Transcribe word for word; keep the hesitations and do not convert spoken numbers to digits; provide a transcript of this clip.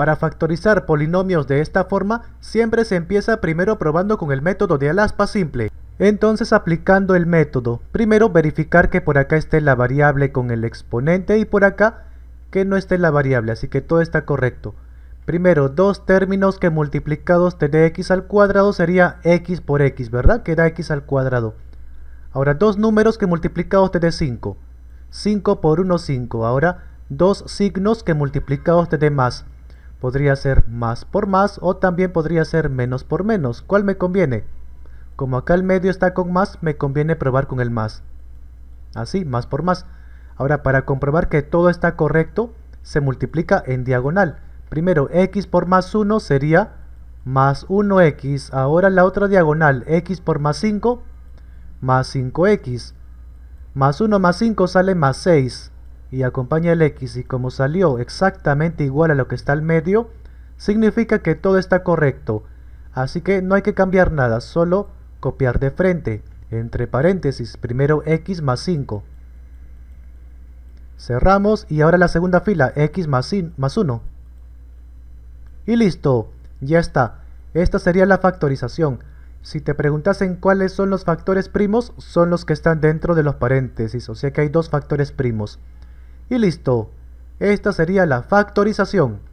Para factorizar polinomios de esta forma, siempre se empieza primero probando con el método de Alaspa simple. Entonces aplicando el método, primero verificar que por acá esté la variable con el exponente y por acá que no esté la variable, así que todo está correcto. Primero, dos términos que multiplicados te dé x al cuadrado sería x por x, ¿verdad? Que da x al cuadrado. Ahora, dos números que multiplicados te dé cinco. cinco por uno, cinco. Ahora, dos signos que multiplicados te dé más. Podría ser más por más o también podría ser menos por menos. ¿Cuál me conviene? Como acá el medio está con más, me conviene probar con el más. Así, más por más. Ahora, para comprobar que todo está correcto, se multiplica en diagonal. Primero, x por más uno sería más uno x. Ahora la otra diagonal, x por más cinco, más cinco x. Más uno más cinco sale más seis. Y acompaña el x. Y como salió exactamente igual a lo que está al medio, significa que todo está correcto. Así que no hay que cambiar nada, solo copiar de frente. Entre paréntesis, primero x más cinco. Cerramos y ahora la segunda fila, x más uno. Y listo, ya está. Esta sería la factorización. Si te preguntasen cuáles son los factores primos, son los que están dentro de los paréntesis, o sea que hay dos factores primos. Y listo, esta sería la factorización.